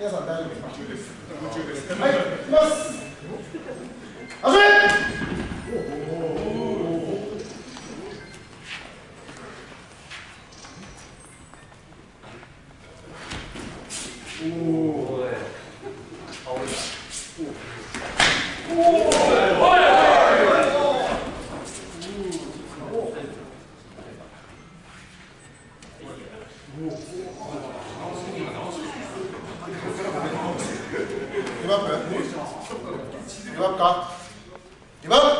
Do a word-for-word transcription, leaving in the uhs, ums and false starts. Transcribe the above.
皆さん大丈夫ですか？夢中です。夢中です。はい、いきます。始め。おお、倒れた。おお、リバップ？リバップか？リバップ？